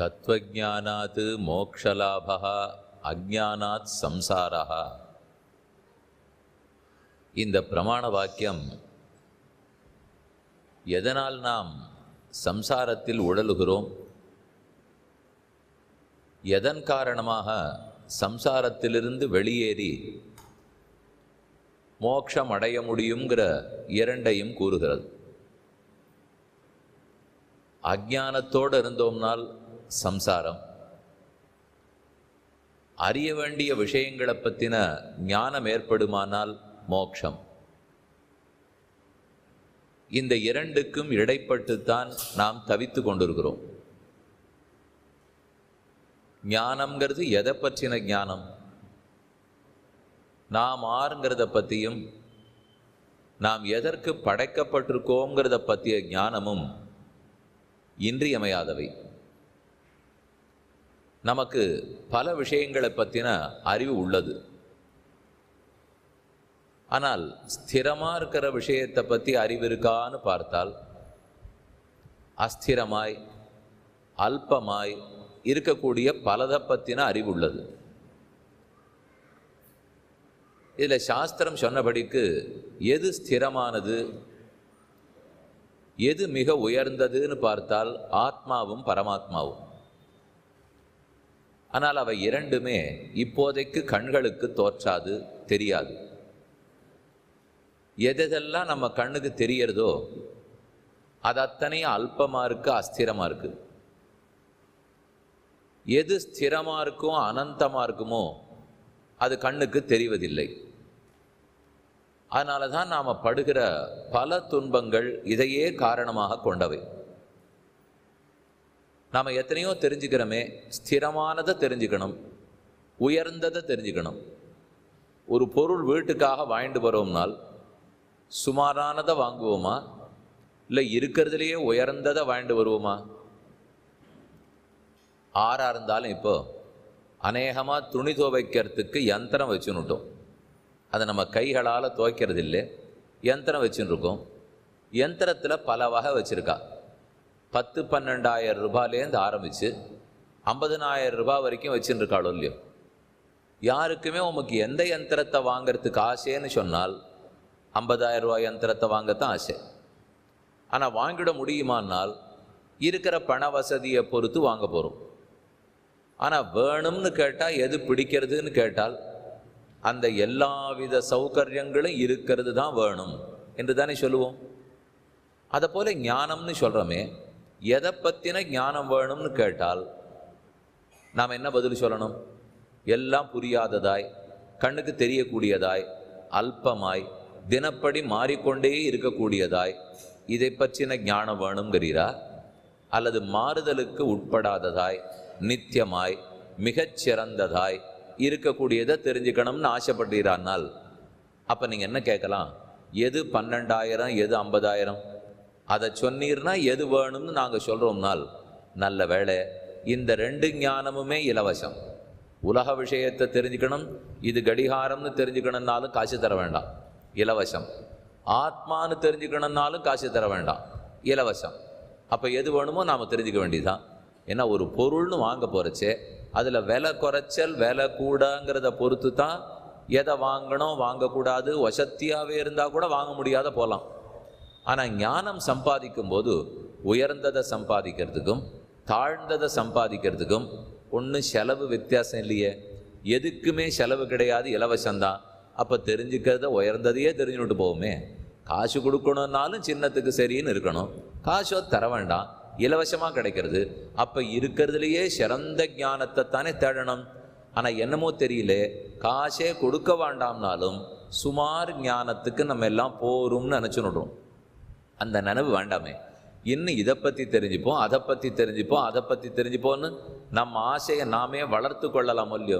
तत्वज्ञानात् मोक्षलाभः अज्ञानात् संसारः। இந்த பிரமாண வாக்கியம் எதனால் நாம் சம்சாரத்தில் உழலுகிறோம், எதன் காரணமாக சம்சாரத்திலிருந்து வெளியேறி மோட்சம் அடைய முடியும்ங்கிற இரண்டையும் கூறுகிறது. அஜ்ஞானத்தோடு இருந்தோம்னால் சம்சாரம், அறிய வேண்டிய விஷயங்களை பற்றின ஞானம் ஏற்படுமானால் மோட்சம். இந்த இரண்டுக்கும் இடைப்பட்டுத்தான் நாம் தவித்து கொண்டிருக்கிறோம். ஞானம்ங்கிறது எதை பற்றின ஞானம், நாம் ஆறுங்கிறத பற்றியும் நாம் எதற்கு படைக்கப்பட்டிருக்கோங்கிறத பற்றிய ஞானமும் இன்றியமையாதவை. நமக்கு பல விஷயங்களை பற்றின அறிவு உள்ளது, ஆனால் ஸ்திரமாக இருக்கிற விஷயத்தை பற்றி அறிவு இருக்கான்னு பார்த்தால் அஸ்திரமாய் அல்பமாய் இருக்கக்கூடிய பலதை பற்றின அறிவு உள்ளது. இதில் சாஸ்திரம் சொன்னபடிக்கு எது ஸ்திரமானது, எது மிக உயர்ந்ததுன்னு பார்த்தால் ஆத்மாவும் பரமாத்மாவும். ஆனால் அவை இரண்டுமே இப்போதைக்கு கண்களுக்கு தோற்றாது, தெரியாது. எதெல்லாம் நம்ம கண்ணுக்கு தெரியறதோ அது அத்தனையும் அல்பமாக இருக்குது, அஸ்திரமாக இருக்குது. எது ஸ்திரமாக இருக்கும் அனந்தமாக இருக்குமோ அது கண்ணுக்கு தெரிவதில்லை. அதனால தான் நாம் படுகிற பல துன்பங்கள் இதையே காரணமாக கொண்டவை. நாம் எத்தனையோ தெரிஞ்சுக்கிறோமே, ஸ்திரமானதை தெரிஞ்சுக்கணும், உயர்ந்ததை தெரிஞ்சுக்கணும். ஒரு பொருள் வீட்டுக்காக வாங்கிட்டு வரோம்னால் சுமாரானதை வாங்குவோமா, இல்லை இருக்கிறதுலையே உயர்ந்ததை வாங்கிட்டு வருவோமா? ஆறாக இருந்தாலும் இப்போது அநேகமாக துணி துவைக்கிறதுக்கு யந்திரம் வச்சுன்னுட்டோம். அதை நம்ம கைகளால் துவைக்கிறது இல்லை, யந்திரம் வச்சுன்னு இருக்கோம். யந்திரத்தில் பல வகை வச்சுருக்கா. 10-12,000 ரூபாயிலேருந்து ஆரம்பித்து 50,000 ரூபா வரைக்கும் வச்சுன்னு இருக்காளோ இல்லையோ. யாருக்குமே உங்களுக்கு எந்த யந்திரத்தை வாங்கிறதுக்கு ஆசைன்னு சொன்னால் 50,000 ரூபா யந்திரத்தை வாங்கத்தான் ஆசை. ஆனால் வாங்கிட முடியுமானால் இருக்கிற பண வசதியை பொறுத்து வாங்க போகிறோம். ஆனால் வேணும்னு கேட்டால், எது பிடிக்கிறதுன்னு கேட்டால், அந்த எல்லா வித சௌகரியங்களும் இருக்கிறது தான் வேணும் என்று தானே சொல்லுவோம். அதை போல் ஞானம்னு சொல்கிறோமே, எதை பற்றின ஞானம் வேணும்னு கேட்டால் நாம் என்ன பதில் சொல்லணும்? எல்லாம் புரியாததாய், கண்ணுக்கு தெரியக்கூடியதாய், அல்பமாய், தினப்படி மாறிக்கொண்டே இருக்கக்கூடியதாய் இதை பற்றின ஞானம் வேணுங்கிறீரா, அல்லது மாறுதலுக்கு உட்படாததாய் நித்தியமாய் மிகச்சிறந்ததாய் இருக்கக்கூடியதை தெரிஞ்சுக்கணும்னு ஆசைப்படுகிறானால் அப்போ நீங்கள் என்ன கேட்கலாம்? எது 12,000, எது 50,000 அதை சொன்னீர்னா எது வேணும்னு நாங்கள் சொல்கிறோம்னால் நல்ல வேளை இந்த ரெண்டு ஞானமுமே இலவசம். உலக விஷயத்தை தெரிஞ்சுக்கணும், இது கடிகாரம்னு தெரிஞ்சுக்கணும்னாலும் காசு தர வேண்டாம், இலவசம். ஆத்மானு தெரிஞ்சுக்கணும்னாலும் காசு தர வேண்டாம், இலவசம். அப்போ எது வேணுமோ நாம் தெரிஞ்சுக்க வேண்டியதுதான். ஏன்னா ஒரு பொருள்னு வாங்க போகிறச்சே, அதில் விலை குறைச்சல் விலை கூடங்கிறத பொறுத்து தான் எதை வாங்கணும் வாங்கக்கூடாது. வசத்தியாகவே இருந்தால் கூட வாங்க முடியாத போகலாம். ஆனால் ஞானம் சம்பாதிக்கும் போது உயர்ந்ததை சம்பாதிக்கிறதுக்கும் தாழ்ந்ததை சம்பாதிக்கிறதுக்கும் ஒன்றும் செலவு வித்தியாசம் இல்லையே, எதுக்குமே செலவு கிடையாது, இலவசம்தான். அப்போ தெரிஞ்சுக்கிறத உயர்ந்ததையே தெரிஞ்சுக்கிட்டு போவோமே. காசு கொடுக்கணுன்னாலும் சின்னத்துக்கு சரின்னு இருக்கணும், காசோ தர வேண்டாம், இலவசமாக கிடைக்கிறது. அப்போ இருக்கிறதுலையே சிறந்த ஞானத்தை தானே தேடணும். ஆனால் என்னமோ தெரியல, காசே கொடுக்க வேண்டாம்னாலும் சுமார் ஞானத்துக்கு நம்ம எல்லாம் போகிறோம்னு நினச்சுன்னுடுறோம். அந்த நினைவு வேண்டாமே. இன்னும் இதை பற்றி தெரிஞ்சுப்போம், அதை பற்றி தெரிஞ்சுப்போம், அதை பற்றி தெரிஞ்சுப்போன்னு நம்ம ஆசையை நாமே வளர்த்து கொள்ளலாம் இல்லையோ.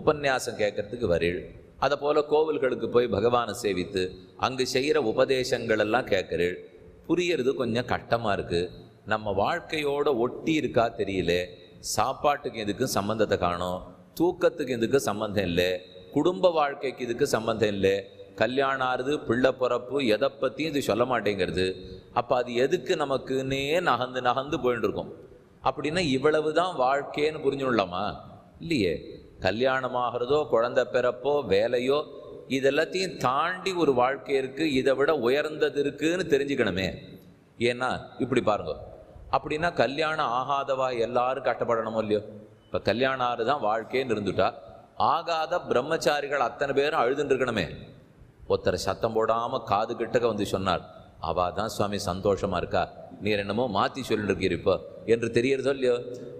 உபன்யாசம் கேட்கறதுக்கு வரீள், அதை போல் கோவில்களுக்கு போய் பகவானை சேவித்து அங்கு செய்கிற உபதேசங்களெல்லாம் கேட்குறீள். புரியறது கொஞ்சம் கட்டமாக இருக்குது, நம்ம வாழ்க்கையோடு ஒட்டி இருக்கா தெரியல, சாப்பாட்டுக்கு எதுக்கும் சம்பந்தத்தை காணும், தூக்கத்துக்கு எதுக்கும் சம்பந்தம் இல்லை, குடும்ப வாழ்க்கைக்கு இதுக்கு சம்பந்தம் இல்லை, கல்யாணம் ஆறுது, பிள்ளை பிறப்பு, எதை பற்றியும் இது சொல்ல மாட்டேங்கிறது. அப்போ அது எதுக்கு நமக்குன்னே நகந்து நகந்து போயின்னு இருக்கோம். அப்படின்னா இவ்வளவு தான் வாழ்க்கைன்னு புரிஞ்சுள்ளமா? இல்லையே. கல்யாணமாகிறதோ, குழந்தை பிறப்போ, வேலையோ, இதெல்லாத்தையும் தாண்டி ஒரு வாழ்க்கை இருக்குது, இதை விட உயர்ந்தது இருக்குதுன்னு தெரிஞ்சுக்கணுமே. ஏன்னா இப்படி பாருங்க, அப்படின்னா கல்யாணம் ஆகாதவா எல்லாரும் கட்டப்படணுமோ இல்லையோ? இப்போ கல்யாணம் ஆறு தான் வாழ்க்கைன்னு இருந்துட்டா ஆகாத பிரம்மச்சாரிகள் அத்தனை பேரும் அழுதுன்னு இருக்கணுமே. ஒருத்தர் சத்தம் போடாமல் காது கிட்டக்க வந்து சொன்னார், அவள் தான் சுவாமி சந்தோஷமாக இருக்கா, நீர் என்னமோ மாற்றி சொல்லிருக்கிறப்போ என்று தெரியறதோ இல்லையோ?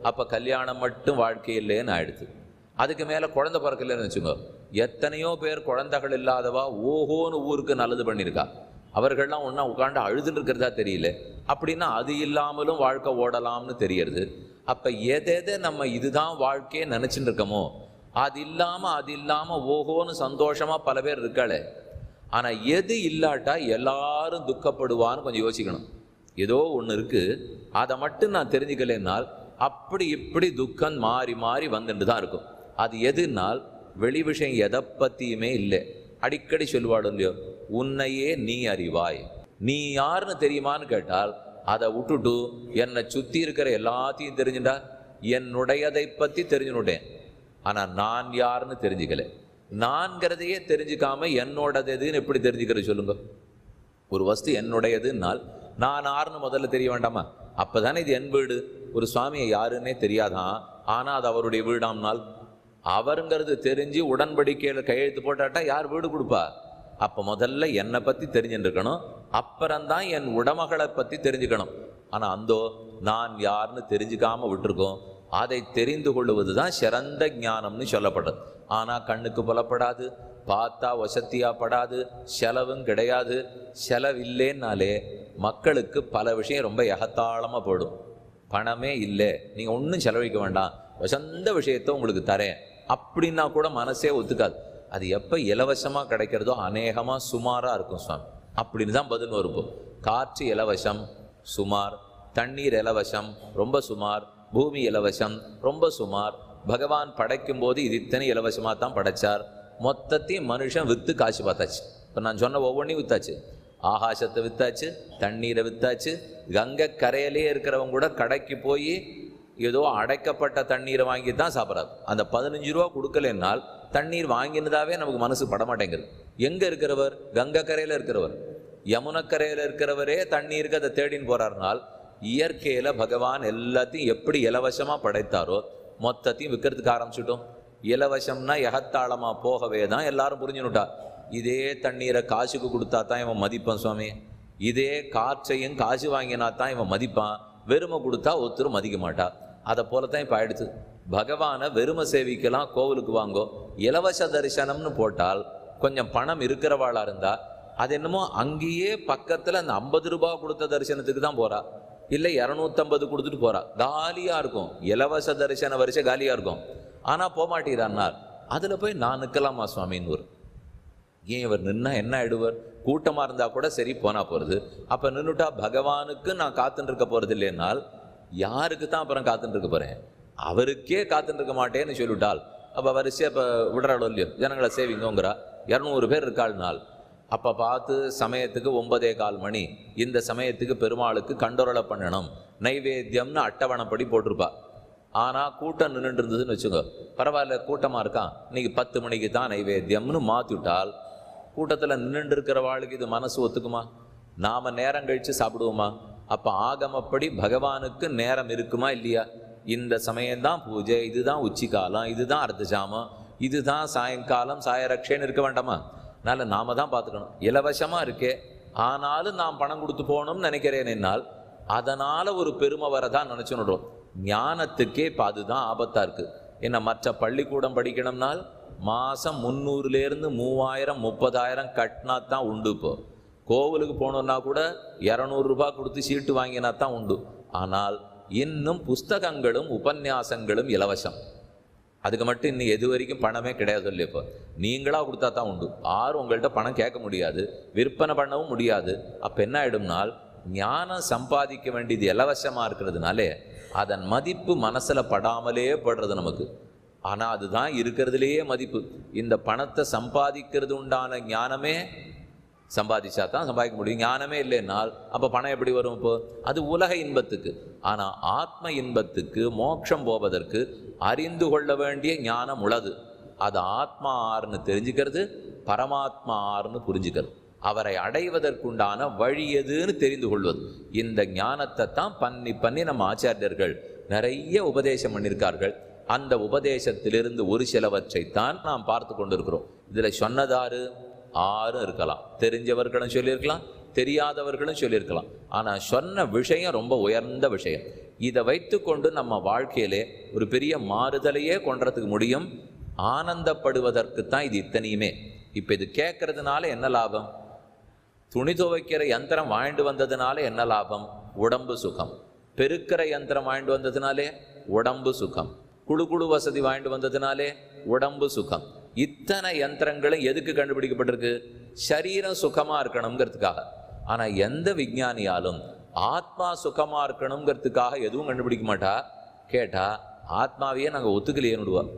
அப்போ கல்யாணம் மட்டும் வாழ்க்கை இல்லைன்னு ஆயிடுது. அதுக்கு மேலே குழந்தை பிறக்கலன்னு வச்சுக்கோ, எத்தனையோ பேர் குழந்தைகள் இல்லாதவா ஓஹோன்னு ஊருக்கு நல்லது பண்ணியிருக்கா, அவர்கள்லாம் ஒன்றா உட்காந்து அழுதுன்னு இருக்கிறதா தெரியல. அப்படின்னா அது இல்லாமலும் வாழ்க்கை ஓடலாம்னு தெரியறது. அப்போ எதை நம்ம இதுதான் வாழ்க்கையை நினச்சின்னு இருக்கோமோ, அது இல்லாமல் ஓஹோன்னு சந்தோஷமாக பல பேர் இருக்காளே. ஆனால் எது இல்லாட்டா எல்லாரும் துக்கப்படுவான்னு கொஞ்சம் யோசிக்கணும். ஏதோ ஒன்று இருக்குது, அதை மட்டும் நான் தெரிஞ்சுக்கலைன்னால் அப்படி இப்படி துக்கம் மாறி மாறி வந்துட்டு தான் இருக்கும். அது எதுனால் வெளி விஷயம் எதை பற்றியுமே இல்லை. அடிக்கடி சொல்லுவாடு இல்லையோ, உன்னையே நீ அறிவாய். நீ யாருன்னு தெரியுமான்னு கேட்டால் அதை விட்டுட்டு என்னை சுற்றி இருக்கிற எல்லாத்தையும் தெரிஞ்சுட்டா, என்னுடையதை பற்றி தெரிஞ்சுனுட்டேன், ஆனால் நான் யாருன்னு தெரிஞ்சுக்கலை. நான்கிறதையே தெரிஞ்சுக்காம என்னோடதுன்னு எப்படி தெரிஞ்சுக்கிறது சொல்லுங்க? ஒரு வஸ்து என்னுடையதுன்னால் நான் யாருன்னு முதல்ல தெரிய வேண்டாமா? அப்போ தானே இது என் வீடு. ஒரு சுவாமியை யாருன்னே தெரியாதான், ஆனால் அது அவருடைய வீடாம்னால் அவருங்கிறது தெரிஞ்சு உடன்படிக்கையில் கையெழுத்து போட்டாட்டா யார் வீடு கொடுப்பா? அப்போ முதல்ல என்னை பற்றி தெரிஞ்சுருக்கணும், அப்புறம்தான் என் உடமகளை பற்றி தெரிஞ்சுக்கணும். ஆனால் அந்தோ நான் யாருன்னு தெரிஞ்சுக்காமல் விட்டுருக்கோம். அதை தெரிந்து கொள்வது தான் சிறந்த ஞானம்னு சொல்லப்படுறது. ஆனால் கண்ணுக்கு புலப்படாது, பார்த்தா வசத்தியாகப்படாது, செலவும் கிடையாது. செலவில்லைன்னாலே மக்களுக்கு பல விஷயம் ரொம்ப எகத்தாளமாக போடும். பணமே இல்லை, நீங்கள் ஒன்றும் செலவழிக்க வேண்டாம், வசந்த விஷயத்த உங்களுக்கு தரேன் அப்படின்னா கூட மனசே ஒத்துக்காது. அது எப்போ இலவசமாக கிடைக்கிறதோ அநேகமாக சுமாராக இருக்கும் சுவாமி அப்படின்னு தான் பதில் வருவோம். காற்று இலவசம், சுமார். தண்ணீர் இலவசம், ரொம்ப சுமார். பூமி இலவசம், ரொம்ப சுமார். பகவான் படைக்கும் போது இது இத்தனை இலவசமாக தான் படைத்தார். மொத்தத்தையும் மனுஷன் விற்று காசு பார்த்தாச்சு. இப்போ நான் சொன்ன ஒவ்வொன்றையும் விற்றாச்சு. ஆகாசத்தை விற்றாச்சு, தண்ணீரை விற்றாச்சு. கங்கை கரையிலே இருக்கிறவங்க கூட கடைக்கு போய் ஏதோ அடைக்கப்பட்ட தண்ணீரை வாங்கி தான் சாப்பிட்றாரு. அந்த 15 ரூபா கொடுக்கலைன்னால் தண்ணீர் வாங்கினதாகவே நமக்கு மனசு படமாட்டேங்குது. எங்கே இருக்கிறவர்? கங்கை கரையில் இருக்கிறவர். யமுனக்கரையில் இருக்கிறவரே தண்ணீருக்கு அதை தேடின்னு போகிறாருனால் இயற்கையில் பகவான் எல்லாத்தையும் எப்படி இலவசமாக படைத்தாரோ மொத்தத்தையும் விற்கிறதுக்கு ஆரம்பிச்சுட்டோம். இலவசம்னா எகத்தாளமாக போகவே தான் எல்லாரும் புரிஞ்சுனுட்டா. இதே தண்ணீரை காசுக்கு கொடுத்தா தான் இவன் மதிப்பான் சுவாமி, இதே காற்றையும் காசு வாங்கினா தான் இவன் மதிப்பான், வெறுமை கொடுத்தா ஒருத்தரும் மதிக்க மாட்டா. அதை போல தான் இப்போ ஆயிடுச்சு. பகவானை வெறுமை சேவிக்கலாம், கோவிலுக்கு வாங்கோ. இலவச தரிசனம்னு போட்டால் கொஞ்சம் பணம் இருக்கிறவாளாக இருந்தால் அது என்னமோ அங்கேயே பக்கத்தில் அந்த 50 ரூபா கொடுத்த தரிசனத்துக்கு தான் போகிறா, இல்லை 250 கொடுத்துட்டு போகிறா. காலியாக இருக்கும், இலவச தரிசன வரிசை காலியாக இருக்கும். ஆனால் போகமாட்டேறான்னார். அதில் போய் நான் நிற்கலாமா சுவாமின்னு? ஏன் இவர் நின்னா என்ன ஆகிடுவர்? கூட்டமாக இருந்தால் கூட சரி போனால் போகிறது. அப்போ நின்றுட்டா பகவானுக்கு நான் காத்துட்டுருக்க போகிறது இல்லைன்னால் யாருக்கு தான் அப்புறம் காத்துட்டுருக்க போகிறேன்? அவருக்கே காத்துட்டுருக்க மாட்டேன்னு சொல்லிவிட்டால் அப்போ வரிசையாக இப்போ விடுறாளோ இல்லையோ, ஜனங்களை சேவிங்கோங்கிறா. 200 பேர் இருக்காள் நாள். அப்போ பார்த்து சமயத்துக்கு 9:15 மணி, இந்த சமயத்துக்கு பெருமாளுக்கு கண்டொரலை பண்ணணும், நைவேத்தியம்னு அட்டவணைப்படி போட்டிருப்பா. ஆனால் கூட்டம் நின்றுட்டு இருந்ததுன்னு வச்சுக்கோ, பரவாயில்ல கூட்டமாக இருக்கான், இன்றைக்கி 10 மணிக்கு தான் நைவேத்தியம்னு மாற்றிவிட்டால் கூட்டத்தில் நின்றுட்டு இருக்கிற வாழ்க்கை இது மனசு ஒத்துக்குமா? நாம் நேரம் கழித்து சாப்பிடுவோமா? அப்போ ஆகமப்படி பகவானுக்கு நேரம் இருக்குமா இல்லையா? இந்த சமயம்தான் பூஜை, இதுதான் உச்சிக்காலம், இதுதான் அர்த்தஜாமம், இதுதான் சாயங்காலம், சாயரக்ஷேன்னு இருக்க வேண்டாமா? அதனால் நாம் தான் பார்த்துக்கணும். இலவசமாக இருக்கே, ஆனாலும் நாம் பணம் கொடுத்து போகணும்னு நினைக்கிறேன் என்னால் அதனால் ஒரு பெருமை வரதான் நினச்சுன்னுடுறோம். ஞானத்துக்கே இப்போ அதுதான் ஆபத்தாக இருக்குது. ஏன்னா மற்ற பள்ளிக்கூடம் படிக்கணும்னால் மாதம் 300லேருந்து 3000 30,000 கட்டினா தான் உண்டு. இப்போ கோவிலுக்கு போகணுன்னா கூட 200 ரூபா கொடுத்து சீட்டு வாங்கினா தான் உண்டு. ஆனால் இன்னும் புஸ்தகங்களும் உபன்யாசங்களும் இலவசம். அதுக்கு மட்டும் இன்னும் எது வரைக்கும் பணமே கிடையாது சொல்லி. இப்போ நீங்களாக கொடுத்தா தான் உண்டு, யாரும் உங்கள்கிட்ட பணம் கேட்க முடியாது, விற்பனை பண்ணவும் முடியாது. அப்போ என்ன ஆகிடும்னால் ஞானம் சம்பாதிக்க வேண்டியது இலவசமாக இருக்கிறதுனாலே அதன் மதிப்பு மனசில் படாமலே படுறது நமக்கு. ஆனால் அதுதான் இருக்கிறதுலேயே மதிப்பு. இந்த பணத்தை சம்பாதிக்கிறது உண்டான ஞானமே சம்பாதிச்சா தான் சம்பாதிக்க முடியும். ஞானமே இல்லைன்னால் அப்போ பணம் எப்படி வரும்? இப்போ அது உலக இன்பத்துக்கு. ஆனால் ஆத்ம இன்பத்துக்கு மோட்சம் போவதற்கு அறிந்து கொள்ள வேண்டிய ஞானம் உளது. அது ஆத்மா ஆறுன்னு தெரிஞ்சுக்கிறது, பரமாத்மா ஆறுன்னு புரிஞ்சுக்கிறது, அவரை அடைவதற்குண்டான வழி எதுன்னு தெரிந்து கொள்வது. இந்த ஞானத்தை தான் பண்ணி பண்ணி நம்ம ஆச்சாரியர்கள் நிறைய உபதேசம் பண்ணியிருக்கார்கள். அந்த உபதேசத்திலிருந்து ஒரு சிலவற்றைத்தான் நாம் பார்த்து கொண்டிருக்கிறோம். இதில் சொன்னதாறு ஆறும் இருக்கலாம், தெரிஞ்சவர்களும் சொல்லியிருக்கலாம், தெரியாதவர்களும் சொல்லியிருக்கலாம். ஆனால் சொன்ன விஷயம் ரொம்ப உயர்ந்த விஷயம். இதை வைத்து கொண்டு நம்ம வாழ்க்கையிலே ஒரு பெரிய மாறுதலையே கொண்டதுக்கு முடியும். ஆனந்தப்படுவதற்குத்தான் இது இத்தனையுமே. இப்போ இது கேட்கறதுனால என்ன லாபம்? துணி துவைக்கிற யந்திரம் வாங்கிட்டு வந்ததுனால என்ன லாபம்? உடம்பு சுகம். பெருக்கிற யந்திரம் வாங்கிட்டு வந்ததுனாலே உடம்பு சுகம். குழு குழு வசதி வாங்கிட்டு வந்ததுனாலே உடம்பு சுகம். இத்தனை யந்திரங்களும் எதுக்கு கண்டுபிடிக்கப்பட்டிருக்கு? சரீரம் சுகமாக இருக்கணுங்கிறதுக்காக. ஆனால் எந்த விஞ்ஞானியாலும் ஆத்மா சுகமாக இருக்கணுங்கிறதுக்காக எதுவும் கண்டுபிடிக்க மாட்டா. கேட்டால் ஆத்மாவையே நாங்கள் ஒத்துக்கலையேன்னுடுவோம்.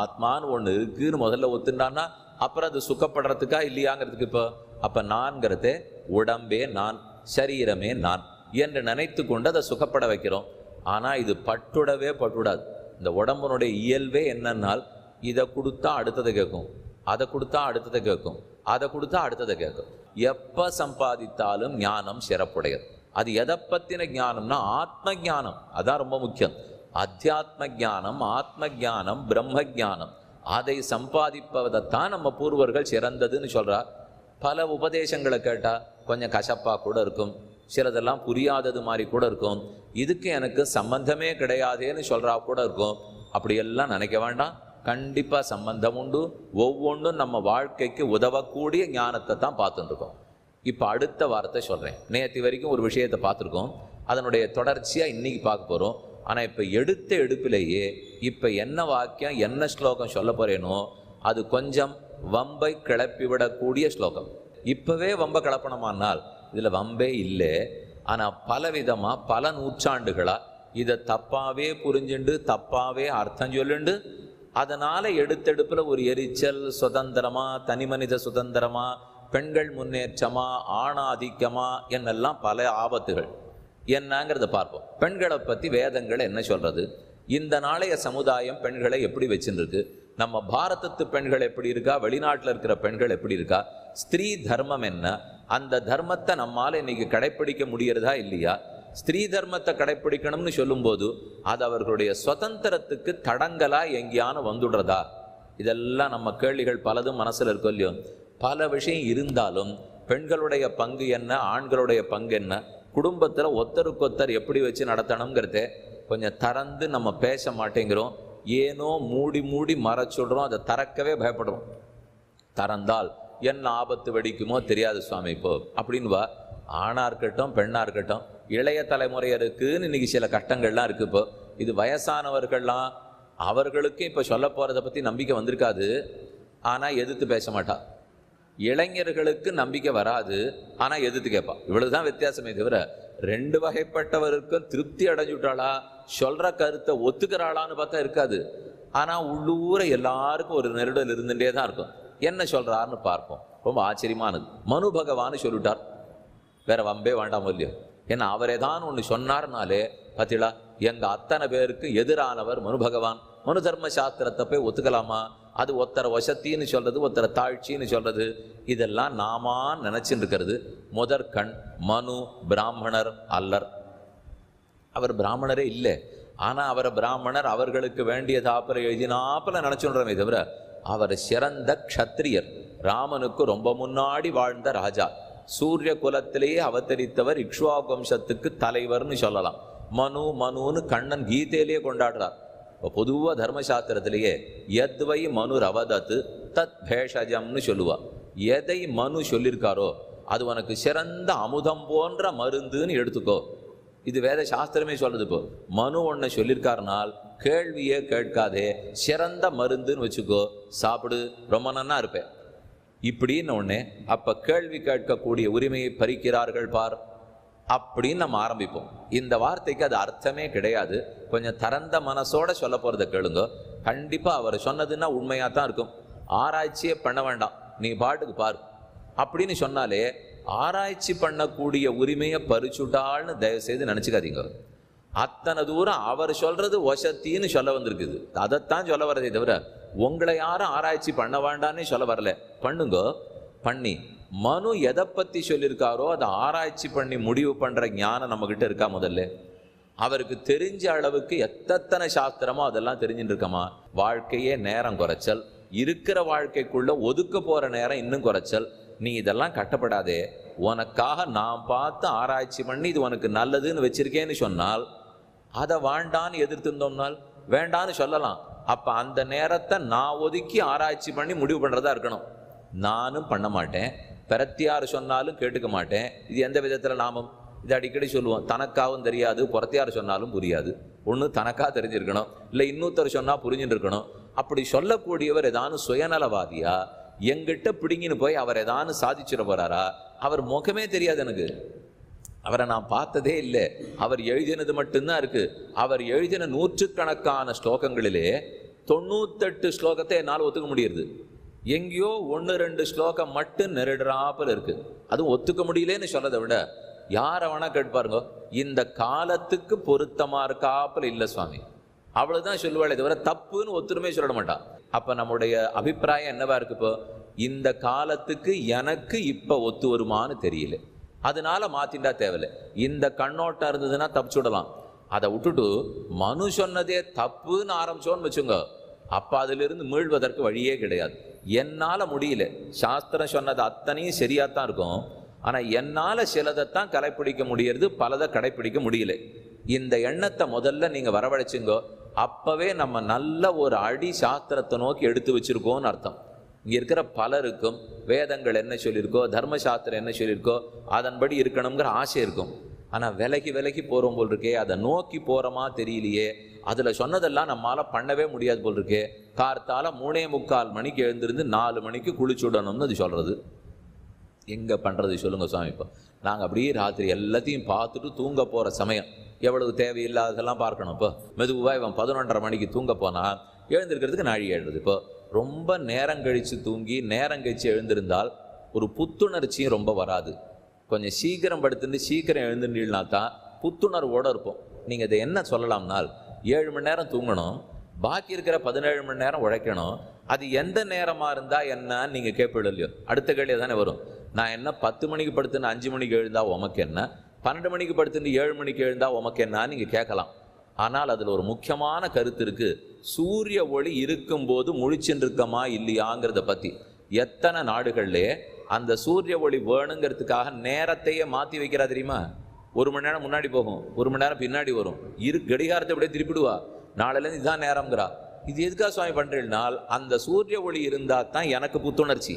ஆத்மான்னு ஒன்று இருக்குன்னு முதல்ல ஒத்துண்டான்னா அப்புறம் அது சுகப்படுறதுக்கா இல்லையாங்கிறதுக்கு. இப்போ அப்போ நான்கிறதே உடம்பே நான், சரீரமே நான் என்று நினைத்து கொண்டு அதை சுகப்பட வைக்கிறோம். ஆனால் இது பட்டுடவே பட்டுடாது. இந்த உடம்புனுடைய இயல்பே என்னன்னால் இதை கொடுத்தா அடுத்ததை கேட்கும், அதை கொடுத்தா அடுத்ததை கேட்கும், அதை கொடுத்தா அடுத்ததை கேட்கும். எப்போ சம்பாதித்தாலும் ஞானம் சிறப்புடையது. அது எதை பற்றின ஞானம்னா ஆத்ம ஞானம். அதான் ரொம்ப முக்கியம். அத்தியாத்ம ஞானம், ஆத்ம ஞானம், பிரம்ம ஞானம், அதை சம்பாதிப்பதைத்தான் நம்ம பூர்வர்கள் சிறந்ததுன்னு சொல்கிறார். பல உபதேசங்களை கேட்டால் கொஞ்சம் கசப்பாக கூட இருக்கும், சிலதெல்லாம் புரியாதது மாதிரி கூட இருக்கும், இதுக்கு எனக்கு சம்பந்தமே கிடையாதேன்னு சொல்கிறா கூட இருக்கும். அப்படியெல்லாம் நினைக்க வேண்டாம். கண்டிப்பாக சம்பந்தம் உண்டு. ஒவ்வொன்றும் நம்ம வாழ்க்கைக்கு உதவக்கூடிய ஞானத்தை தான் பார்த்துட்டுருக்கோம். இப்போ அடுத்த வாரத்தை சொல்கிறேன். நேற்று வரைக்கும் ஒரு விஷயத்தை பார்த்துருக்கோம், அதனுடைய தொடர்ச்சியாக இன்றைக்கி பார்க்க போகிறோம். ஆனால் இப்போ எடுத்த எடுப்பிலேயே இப்போ என்ன வாக்கியம் என்ன ஸ்லோகம் சொல்ல போகிறேனோ அது கொஞ்சம் வம்பை கிளப்பிவிடக்கூடிய ஸ்லோகம். இப்போவே வம்பை கிளப்பணுமானால் இதில் வம்பே இல்லை. ஆனால் பலவிதமாக பல நூற்றாண்டுகளாக இதை தப்பாகவே புரிஞ்சுண்டு தப்பாகவே அர்த்தம் சொல்லுண்டு, அதனால் எடுத்தெடுப்பில் ஒரு எரிச்சல். சுதந்திரமாக, தனி மனித சுதந்திரமாக, பெண்கள் முன்னேற்றமாக, ஆணாதிக்கமாக என்னெல்லாம் பல ஆபத்துகள் என்னங்கிறத பார்ப்போம். பெண்களை பற்றி வேதங்கள் என்ன சொல்கிறது, இந்த நாளைய சமுதாயம் பெண்களை எப்படி வச்சுருக்கு, நம்ம பாரதத்து பெண்கள் எப்படி இருக்கா, வெளிநாட்டில் இருக்கிற பெண்கள் எப்படி இருக்கா, ஸ்திரீ தர்மம் என்ன, அந்த தர்மத்தை நம்மால் இன்றைக்கி கடைப்பிடிக்க முடியறதா இல்லையா, ஸ்திரீ தர்மத்தை கடைப்பிடிக்கணும்னு சொல்லும்போது அது அவர்களுடைய சுதந்திரத்துக்கு தடங்கலாக எங்கேயானு வந்துடுறதா, இதெல்லாம் நம்ம கேள்விகள் பலதும் மனசில் இருக்கும் இல்லையோ. பல விஷயம் இருந்தாலும் பெண்களுடைய பங்கு என்ன, ஆண்களுடைய பங்கு என்ன, குடும்பத்தில் ஒத்தருக்கொத்தர் எப்படி வச்சு நடத்தணுங்கிறத கொஞ்சம் திறந்து நம்ம பேச மாட்டேங்கிறோம். ஏனோ மூடி மூடி மறைச்சுடுறோம். அதை திறக்கவே பயப்படுறோம். திறந்தால் என்ன ஆபத்து வெடிக்குமோ தெரியாது சுவாமி இப்போ அப்படின்னு வா. ஆணாக இருக்கட்டும் பெண்ணாக இருக்கட்டும் இளைய தலைமுறையருக்குன்னு இன்றைக்கி சில கஷ்டங்கள்லாம் இருக்குது. இப்போ இது வயசானவர்கள்லாம் அவர்களுக்கும் இப்போ சொல்ல போகிறத பற்றி நம்பிக்கை வந்திருக்காது, ஆனால் எதிர்த்து பேச மாட்டா. இளைஞர்களுக்கு நம்பிக்கை வராது, ஆனால் எதிர்த்து கேட்பா. இவ்வளவுதான் வித்தியாசமே தவிர ரெண்டு வகைப்பட்டவருக்கும் திருப்தி அடைஞ்சுட்டாளா, சொல்கிற கருத்தை ஒத்துக்கிறாளான்னு பார்த்தா இருக்காது. ஆனால் உள்ளூர எல்லாருக்கும் ஒரு நெருடல் இருந்துகிட்டே தான் இருக்கும். என்ன சொல்கிறாருன்னு பார்ப்போம். ரொம்ப ஆச்சரியமானது. மனு பகவான்னு சொல்லிட்டார், வேற வம்பே வேண்டாமோ இல்லையோ. ஏன்னா அவரே தான் ஒன்று சொன்னார்னாலே பார்த்தீங்களா, எங்கள் அத்தனை பேருக்கு எதிரானவர் மனு பகவான். மனு தர்ம சாஸ்திரத்தை போய் ஒத்துக்கலாமா? அது ஒத்தரை வசத்தின்னு சொல்கிறது, ஒத்தரை தாழ்ச்சின்னு சொல்கிறது, இதெல்லாம் நாம நினச்சின்னு இருக்கிறது. முதற்கண் மனு பிராமணர் அல்லர். அவர் பிராமணரே இல்லை. ஆனால் அவரை பிராமணர் அவர்களுக்கு வேண்டிய தாப்பில் எழுதினாப்பில் நினச்சுன்றமே தவிர அவர் சிறந்த க்ஷத்திரியர். ராமனுக்கு ரொம்ப முன்னாடி வாழ்ந்த ராஜா, சூரிய குலத்திலேயே அவதரித்தவர், இக்ஷ்வாகு வம்சத்துக்கு தலைவர்னு சொல்லலாம். மனு மனுன்னு கண்ணன் கீதையிலேயே கொண்டாடுறார். பொதுவாக தர்மசாஸ்திரத்திலேயே எத்வை மனு ரவதத்து தத் பேஷஜம்னு சொல்லுவாள். எதை மனு சொல்லியிருக்காரோ அது உனக்கு சிறந்த அமுதம் போன்ற மருந்துன்னு எடுத்துக்கோ. இது வேத சாஸ்திரமே சொல்கிறது. இப்போ மனு ஒன்றை சொல்லியிருக்காருனால் கேள்வியே கேட்காதே, சிறந்த மருந்துன்னு வச்சுக்கோ, சாப்பிடு, ரொம்ப நன்னா இருப்பேன் இப்படின்னு ஒன்று. அப்போ கேள்வி கேட்கக்கூடிய உரிமையை பறிக்கிறார்கள் பார் அப்படின்னு நம்ம ஆரம்பிப்போம். இந்த வார்த்தைக்கு அது அர்த்தமே கிடையாது. கொஞ்சம் திறந்த மனசோடு சொல்ல போகிறத கேளுங்க. கண்டிப்பாக அவர் சொன்னதுன்னா உண்மையாக தான் இருக்கும். ஆராய்ச்சியே பண்ண வேண்டாம், நீ பாட்டுக்கு பாரு. அப்படின்னு சொன்னாலே ஆராய்ச்சி பண்ணக்கூடிய உரிமையை பறிச்சுட்டாள்னு தயவுசெய்து நினச்சிக்காதீங்க. அத்தனை தூரம் அவர் சொல்கிறது வசத்தின்னு சொல்ல வந்திருக்குது, அதைத்தான் சொல்ல வர்றதே தவிர உங்களை யாரும் ஆராய்ச்சி பண்ண வேண்டான்னு சொல்ல வரல. பண்ணுங்க, பண்ணி மனு எதை பற்றி சொல்லியிருக்காரோ அதை ஆராய்ச்சி பண்ணி முடிவு பண்ணுற ஞானம் நம்மக்கிட்ட இருக்கா? முதல்ல அவருக்கு தெரிஞ்ச அளவுக்கு எத்தனை சாஸ்திரமோ அதெல்லாம் தெரிஞ்சுட்டு இருக்கமா? வாழ்க்கையே நேரம் குறைச்சல், இருக்கிற வாழ்க்கைக்குள்ளே ஒதுக்க போகிற நேரம் இன்னும் குறைச்சல். நீ இதெல்லாம் கட்டப்படாதே, உனக்காக நான் பார்த்து ஆராய்ச்சி பண்ணி இது உனக்கு நல்லதுன்னு வச்சுருக்கேன்னு சொன்னால், அதை வேண்டான்னு எதிர்த்திருந்தோம்னால் வேண்டான்னு சொல்லலாம். அப்போ அந்த நேரத்தை நான் ஒதுக்கி ஆராய்ச்சி பண்ணி முடிவு பண்ணுறதா இருக்கணும். நானும் பண்ண மாட்டேன், பிரத்தியார் சொன்னாலும் கேட்டுக்க மாட்டேன். இது எந்த விதத்தில் லாபம்? இது அடிக்கடி சொல்லுவோம், தனக்காகவும் தெரியாது புறத்தியார் சொன்னாலும் புரியாது. ஒன்று தனக்காக தெரிஞ்சிருக்கணும், இல்லை இன்னொருத்தர் சொன்னால் புரிஞ்சுட்டு இருக்கணும். அப்படி சொல்லக்கூடியவர் ஏதானும் சுயநலவாதியா? எங்கிட்ட பிடிங்கின்னு போய் அவர் ஏதானும் சாதிச்சுட போகிறாரா? அவர் முகமே தெரியாது எனக்கு, அவரை நான் பார்த்ததே இல்லை, அவர் எழுதினது மட்டும்தான் இருக்குது. அவர் எழுதின நூற்றுக்கணக்கான ஸ்லோகங்களிலே 98 ஸ்லோகத்தை என்னால் ஒத்துக்க முடியுது. எங்கேயோ 1-2 ஸ்லோகம் மட்டும் நெருடுறாப்பில் இருக்குது. அதுவும் ஒத்துக்க முடியலேன்னு சொல்கிறத விட யாரை வேணால் கேட்பாருங்க, இந்த காலத்துக்கு பொருத்தமாக இருக்காப்பில் இல்லை சுவாமி, அவ்வளோதான் சொல்லுவாளே தவிர தப்புன்னு ஒத்துருமே சொல்ல மாட்டான். அப்போ நம்முடைய அபிப்பிராயம் என்னவா இருக்கு? இப்போ இந்த காலத்துக்கு எனக்கு இப்போ ஒத்து வருமானு தெரியல, அதனால மாற்றிண்டா தேவையில்லை. இந்த கண்ணோட்டம் இருந்ததுன்னா தப்பிச்சு விடலாம். அதை விட்டுட்டு மனு சொன்னதே தப்புன்னு ஆரம்பிச்சோன்னு வச்சுங்க, அப்போ அதிலிருந்து மீழ்வதற்கு வழியே கிடையாது. என்னால் முடியல, சாஸ்திரம் சொன்னது அத்தனையும் சரியாக தான் இருக்கும், ஆனால் என்னால் சிலதைத்தான் கடைப்பிடிக்க முடியறது, பலதை கடைப்பிடிக்க முடியல. இந்த எண்ணத்தை முதல்ல நீங்கள் வரவழைச்சிங்கோ, அப்போவே நம்ம நல்ல ஒரு அடி சாஸ்திரத்தை நோக்கி எடுத்து வச்சுருக்கோன்னு அர்த்தம். இங்கே இருக்கிற பலருக்கும் வேதங்கள் என்ன சொல்லியிருக்கோ, தர்மசாஸ்திரம் என்ன சொல்லியிருக்கோ அதன்படி இருக்கணுங்கிற ஆசை இருக்கும். ஆனால் விலகி விலகி போகிறோம் போல் இருக்கே, அதை நோக்கி போகிறோமா தெரியலையே, அதில் சொன்னதெல்லாம் நம்மளால் பண்ணவே முடியாது போல் இருக்கே. கார்த்தால் 3:45 எழுந்திருந்து 4 குளிச்சு விடணும்னு அது சொல்கிறது. எங்கே பண்ணுறது சொல்லுங்கள் சுவாமி? இப்போ நாங்கள் அப்படியே ராத்திரி எல்லாத்தையும் பார்த்துட்டு தூங்க போகிற சமயம் எவ்வளவு தேவையில்லாததெல்லாம் பார்க்கணும். இப்போ மெதுவாக இவன் 11:30 தூங்க போனால் எழுந்திருக்கிறதுக்கு நாழி எழுது. இப்போ ரொம்ப நேரம் கழித்து தூங்கி நேரம் கழித்து எழுந்திருந்தால் ஒரு புத்துணர்ச்சியும் ரொம்ப வராது. கொஞ்சம் சீக்கிரம் படுத்துட்டு சீக்கிரம் எழுந்துட்டீங்கன்னா தான் புத்துணர்வோடு இருப்போம். நீங்கள் இதை என்ன சொல்லலாம்னால், 7 தூங்கணும், பாக்கி இருக்கிற 17 உழைக்கணும். அது எந்த நேரமாக இருந்தால் என்னன்னு நீங்கள் கேட்பீங்க இல்லையோ? அடுத்த கேள்வி தானே வரும், நான் என்ன 10 படுத்துன்னு 5 எழுந்தா உமக்கு என்ன, 12 படுத்துட்டு 7 எழுந்தா உமக்கு என்னான்னு நீங்கள் கேட்கலாம். ஆனால் அதில் ஒரு முக்கியமான கருத்து இருக்குது, சூரிய ஒளி இருக்கும்போது முழிச்சுட்டு இருக்கமா இல்லையாங்கிறத பற்றி. எத்தனை நாடுகள்லேயே அந்த சூரிய ஒளி வேணுங்கிறதுக்காக நேரத்தையே மாற்றி வைக்கிறா தெரியுமா? 1 முன்னாடி போகும், 1 பின்னாடி வரும், கடிகாரத்தை அப்படியே திருப்பிடுவா, நாளையிலேருந்து இதுதான் நேரம்ங்கிறா. இது எதுக்காக சுவாமி பண்ணுறீங்கனால், அந்த சூரிய ஒளி இருந்தால் தான் எனக்கு புத்துணர்ச்சி,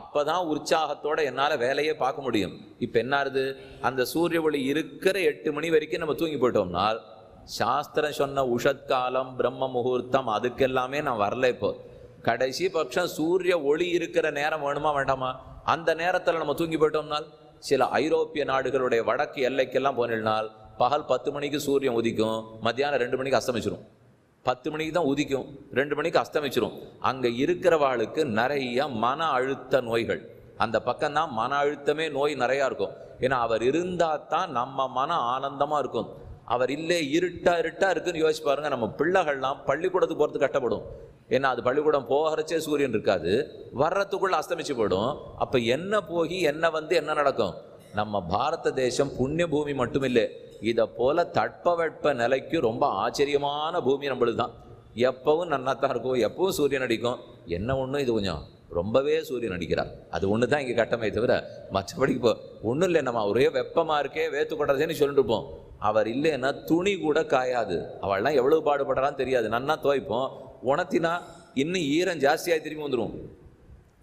அப்போ தான் உற்சாகத்தோடு என்னால் வேலையே பார்க்க முடியும். இப்போ என்னாருது, அந்த சூரிய ஒளி இருக்கிற 8 வரைக்கும் நம்ம தூங்கி போயிட்டோம்னால், சாஸ்திரம் சொன்ன உஷத்காலம் பிரம்ம முகூர்த்தம் அதுக்கெல்லாமே நான் வரல. இப்போ கடைசி பட்சம் சூரிய ஒளி இருக்கிற நேரம் வேணுமா வேண்டாமா? அந்த நேரத்தில் நம்ம தூங்கி போயிட்டோம்னால், சில ஐரோப்பிய நாடுகளுடைய வடக்கு எல்லைக்கெல்லாம் போனால் பகல் 10 சூரியன் உதிக்கும், மத்தியானம் 2 அஸ்தமிச்சிடும். 10 தான் உதிக்கும், 2 அஸ்தமிச்சிடும். அங்கே இருக்கிறவாளுக்கு நிறைய மன அழுத்த நோய்கள், அந்த பக்கம்தான் மன அழுத்தமே நோய் நிறையா இருக்கும். ஏன்னா அவர் இருந்தால் தான் நம்ம மன ஆனந்தமாக இருக்கும். அவர் இல்லை இருட்டா இருக்குன்னு யோசிச்சு பாருங்க. நம்ம பிள்ளைகள்லாம் பள்ளிக்கூடத்துக்கு போகிறதுக்கு கட்டப்படும். ஏன்னா அது பள்ளிக்கூடம் போகிறச்சே சூரியன் இருக்காது, வர்றதுக்குள்ளே அஸ்தமிச்சு போயிடும். அப்போ என்ன போகி என்ன வந்து என்ன நடக்கும்? நம்ம பாரத தேசம் புண்ணிய பூமி மட்டுமில்லை, இதை போல் தட்பவெட்ப நிலைக்கு ரொம்ப ஆச்சரியமான பூமி நம்மளுக்கு தான். எப்பவும் நன்னாத்தான் இருக்கும், எப்பவும் சூரியன் அடிக்கும். என்ன ஒன்று, இது கொஞ்சம் ரொம்பவே சூரியன் அடிக்கிறார், அது ஒன்று தான் இங்கே கட்டமே தவிர மற்றபடி இப்போ ஒன்றும் இல்லை. நம்ம ஒரே வெப்பமாக இருக்கே வேத்து கொட்டதேன்னு சொல்லிட்டுருப்போம். அவர் இல்லைன்னா துணி கூட காயாது. அவள்லாம் எவ்வளோ பாடுபடுறான்னு தெரியாது, நன்னா துவைப்போம், உணத்தினா இன்னும் ஈரம் ஜாஸ்தியாக திரும்பி வந்துடும்.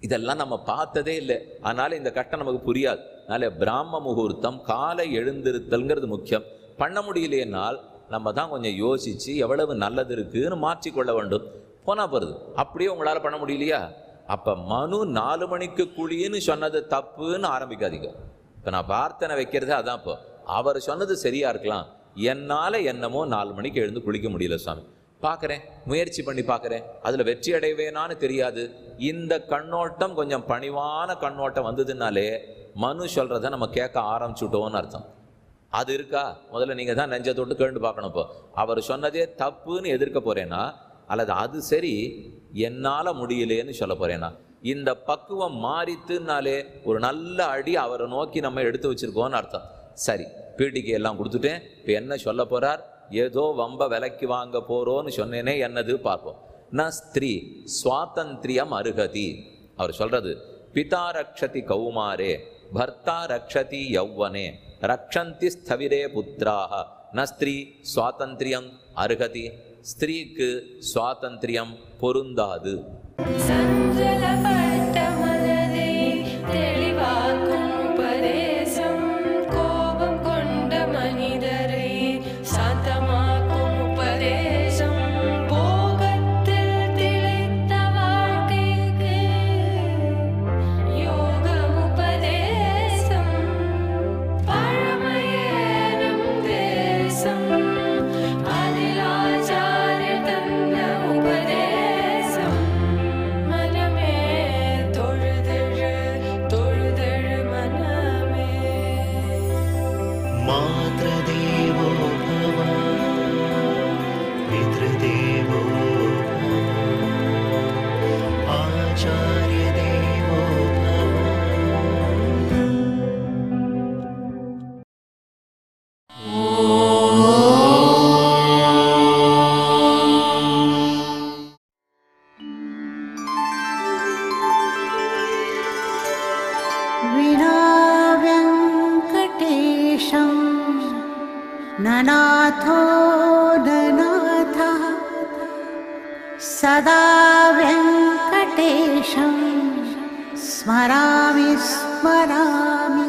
இதெல்லாம் நம்ம பார்த்ததே இல்லை, அதனால் இந்த கட்டம் நமக்கு புரியாது. அதனால பிராம முகூர்த்தம் காலை எழுந்திருத்தல்ங்கிறது முக்கியம். பண்ண முடியலையனால் நம்ம தான் கொஞ்சம் யோசித்து எவ்வளவு நல்லது இருக்குதுன்னு மாற்றிக்கொள்ள வேண்டும். போனால் போகிறது, அப்படியே உங்களால் பண்ண முடியலையா? அப்போ மனு 4 குழின்னு சொன்னது தப்புன்னு ஆரம்பிக்காதீங்க. இப்போ நான் பிரார்த்தனை வைக்கிறதே அதான். இப்போ அவர் சொன்னது சரியாக இருக்கலாம், என்னால் என்னமோ 4 எழுந்து குளிக்க முடியல சுவாமி, பார்க்குறேன், முயற்சி பண்ணி பார்க்குறேன், அதில் வெற்றி அடைவேனான்னு தெரியாது, இந்த கண்ணோட்டம் கொஞ்சம் பணிவான கண்ணோட்டம் வந்ததுனாலே மனு சொல்றதை நம்ம கேட்க ஆரம்பிச்சுட்டோம்னு அர்த்தம். அது இருக்கா? முதல்ல நீங்கள் தான் நெஞ்ச தொட்டு கேட்டு பார்க்கணும். இப்போ அவர் சொன்னதே தப்புன்னு எதிர்க்க போகிறேன்னா, அல்லது அது சரி என்னால் முடியலேன்னு சொல்ல போகிறேன்னா, இந்த பக்குவம் மாறித்துனாலே ஒரு நல்ல அடி அவரை நோக்கி நம்ம எடுத்து வச்சுருக்கோன்னு அர்த்தம். சரி, பீட்டிக்கு எல்லாம் கொடுத்துட்டேன், இப்போ என்ன சொல்ல போகிறார்? ஏதோ வம்ப விலைக்கு வாங்க போகிறோன்னு சொன்னேனே, என்னது பார்ப்போம். நான் ஸ்திரீ சுவாதந்திரியம் அருகதி. அவர் சொல்கிறது, பிதா ரக்ஷதி கௌமாரே பர்த்தா ரக்ஷதி யௌவனே ரக்ஷந்தி ஸ்தவிரே புத்திராக ந ஸ்திரீ சுவாதந்திரியம் அருகதி. ஸ்திரீக்கு சுவாதந்திரியம் பொருந்தாது. सदा वेंकटेशं स्मरामि स्मरामि.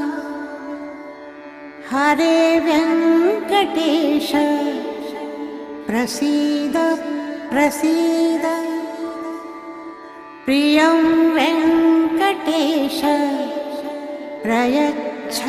हरे वेंकटेश प्रसीद प्रसीद. प्रियं वेंकटेश प्रयच्छ